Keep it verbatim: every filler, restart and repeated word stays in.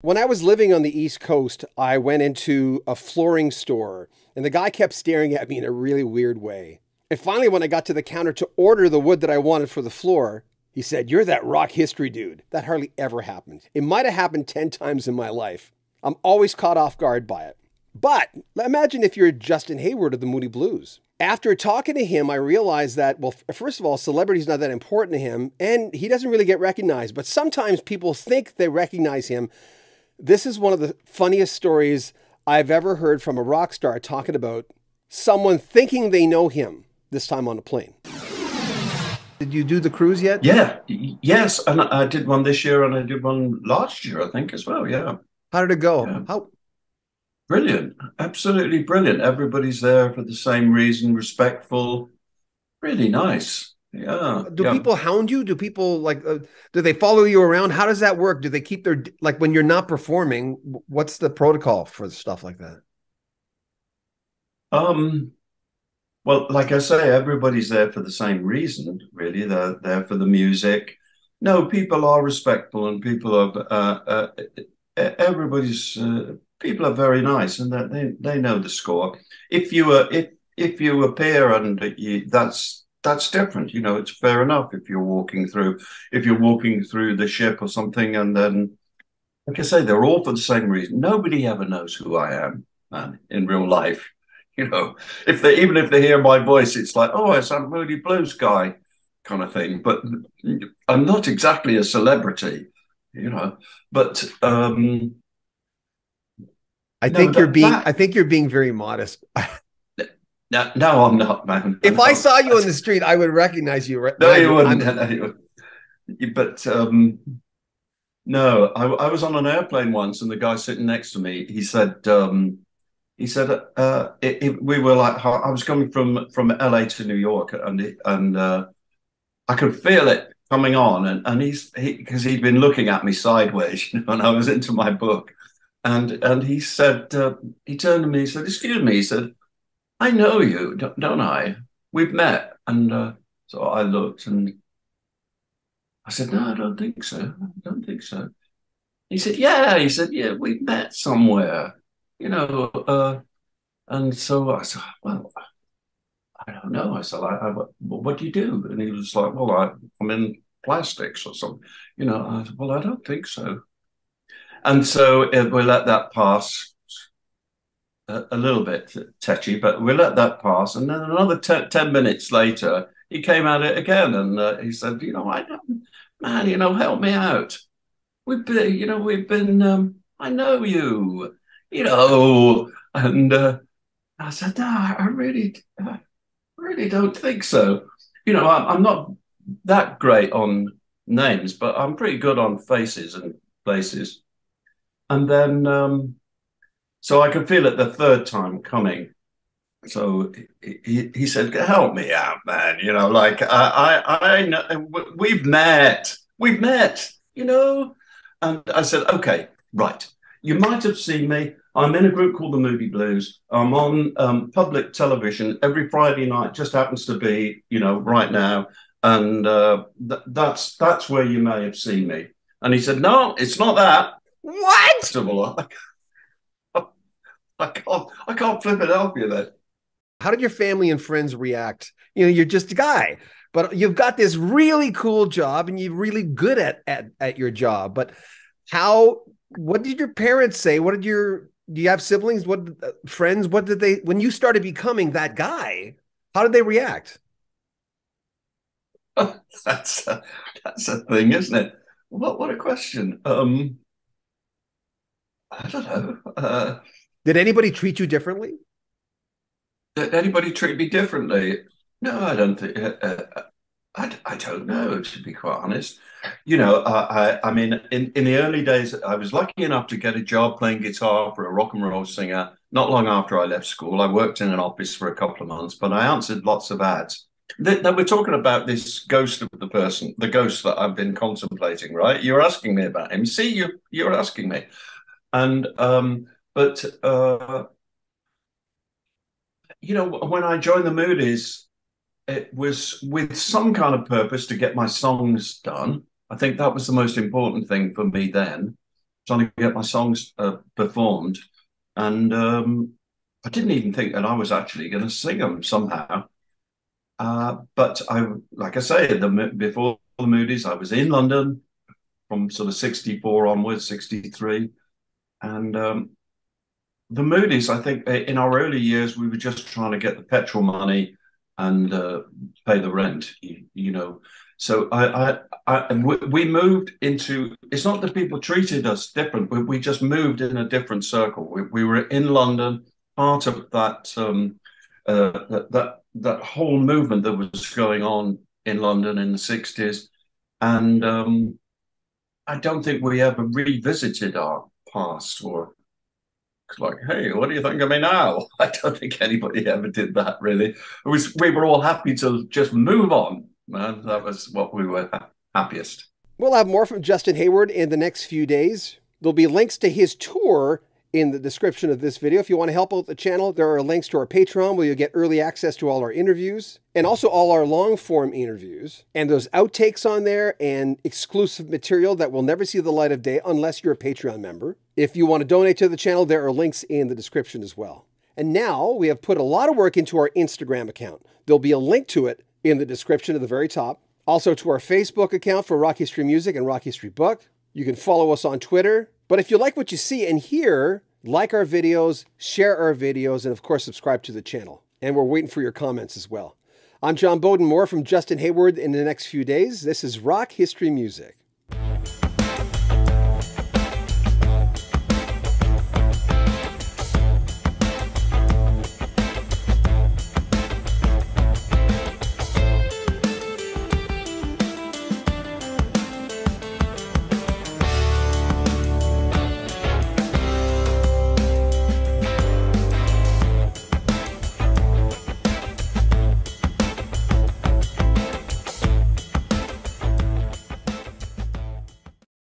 When I was living on the East Coast, I went into a flooring store, and the guy kept staring at me in a really weird way. And finally, when I got to the counter to order the wood that I wanted for the floor, he said, "You're that rock history dude." That hardly ever happened. It might have happened ten times in my life. I'm always caught off guard by it. But imagine if you're Justin Hayward of the Moody Blues. After talking to him, I realized that, well, first of all, celebrity's not that important to him, and he doesn't really get recognized. But sometimes people think they recognize him. This is one of the funniest stories I've ever heard from a rock star talking about someone thinking they know him, this time on a plane. Did you do the cruise yet? Yeah. Yes. And I did one this year and I did one last year, I think, as well. Yeah. How did it go? Yeah. How? Brilliant. Absolutely brilliant. Everybody's there for the same reason. Respectful. Really nice. Yeah. Do yeah. people hound you? Do people like, uh, do they follow you around? How does that work? Do they keep their, like when you're not performing, what's the protocol for stuff like that? Um, Well, like I say, everybody's there for the same reason, really. They're there for the music. No, people are respectful and people are, uh, uh, everybody's, uh, people are very nice and that they, they know the score. If you, uh, if, if you appear and you, that's, that's different. You know, it's fair enough if you're walking through, if you're walking through the ship or something. And then, like I say, they're all for the same reason. Nobody ever knows who I am, man, in real life. You know, if they even if they hear my voice, it's like, oh, it's that Moody Blues guy kind of thing. But I'm not exactly a celebrity, you know. But um, I think no, you're that, being that, I think you're being very modest. no, no, I'm not, man. If I'm I not. saw you on the street, I would recognize you. No, you wouldn't. No, no, you wouldn't. But um, no, I, I was on an airplane once, and the guy sitting next to me, he said. Um, He said, uh, it, it, we were like, I was coming from, from L A to New York and it, and uh, I could feel it coming on. And, and he's, because he, he'd been looking at me sideways, you know, and I was into my book. And and he said, uh, he turned to me, he said, "Excuse me," he said, "I know you, don't I? We've met." And uh, so I looked and I said, "No, I don't think so. I don't think so." He said, "Yeah," he said, "yeah, we've met somewhere. You know," uh, and so I said, "Well, I don't know." I said, I, I, "What do you do?" And he was like, "Well, I, I'm in plastics or something." You know, I said, "Well, I don't think so." And so uh, we let that pass a, a little bit tetchy, but we let that pass. And then another ten minutes later, he came at it again, and uh, he said, "You know, I don't, man, you know, help me out. We've been, you know, we've been. Um, I know you." You know, and uh, I said, "No, I really, I really don't think so." You know, I, I'm not that great on names, but I'm pretty good on faces and places. And then, um, so I could feel it the third time coming. So he, he, he said, "Help me out, man. You know, like I, I, I know we've met, we've met. You know." And I said, "Okay, right. You might have seen me. I'm in a group called the Moody Blues. I'm on um, public television every Friday night. Just happens to be, you know, right now. And uh, th that's that's where you may have seen me." And he said, "No, it's not that." What? First of all, I, I can't, I can't flip it up you then. How did your family and friends react? You know, you're just a guy, but you've got this really cool job, and you're really good at at at your job. But how? What did your parents say? What did your, do you have siblings? What uh, friends? What did they, when you started becoming that guy, how did they react? Oh, that's, a, that's a thing, isn't it? What, what a question. Um, I don't know. Uh, did anybody treat you differently? Did anybody treat me differently? No, I don't think, uh, uh, I, I don't know, to be quite honest. You know, I, I, I mean, in, in the early days, I was lucky enough to get a job playing guitar for a rock and roll singer. Not long after I left school, I worked in an office for a couple of months, but I answered lots of ads. They, they were talking about this ghost of the person, the ghost that I've been contemplating, right? You're asking me about him. See, you, you're asking me. And, um, but, uh, you know, when I joined the Moody's, it was with some kind of purpose to get my songs done. I think that was the most important thing for me then, trying to get my songs uh, performed. And um, I didn't even think that I was actually going to sing them somehow. Uh, but I, like I say, the, before the Moody's, I was in London from sort of sixty-four onwards, sixty-three. And um, the Moody's, I think in our early years, we were just trying to get the petrol money and uh, pay the rent, you, you know. So I, I, I and we, we moved into, it's not that people treated us different, but we just moved in a different circle. We, we were in London, part of that, um, uh, that, that, that whole movement that was going on in London in the sixties. And um, I don't think we ever revisited our past or like, hey, what do you think of me now? I don't think anybody ever did that, really. It was, we were all happy to just move on, man. That was what we were ha happiest. We'll have more from Justin Hayward in the next few days. There'll be links to his tour in the description of this video. If you want to help out the channel, there are links to our Patreon where you'll get early access to all our interviews and also all our long-form interviews. And there's outtakes on there and exclusive material that will never see the light of day unless you're a Patreon member. If you want to donate to the channel, there are links in the description as well. And now we have put a lot of work into our Instagram account. There'll be a link to it in the description at the very top. Also to our Facebook account for Rock History Music and Rock History Book. You can follow us on Twitter. But if you like what you see and hear, like our videos, share our videos, and of course, subscribe to the channel. And we're waiting for your comments as well. I'm John Bowden, more from Justin Hayward in the next few days. This is Rock History Music.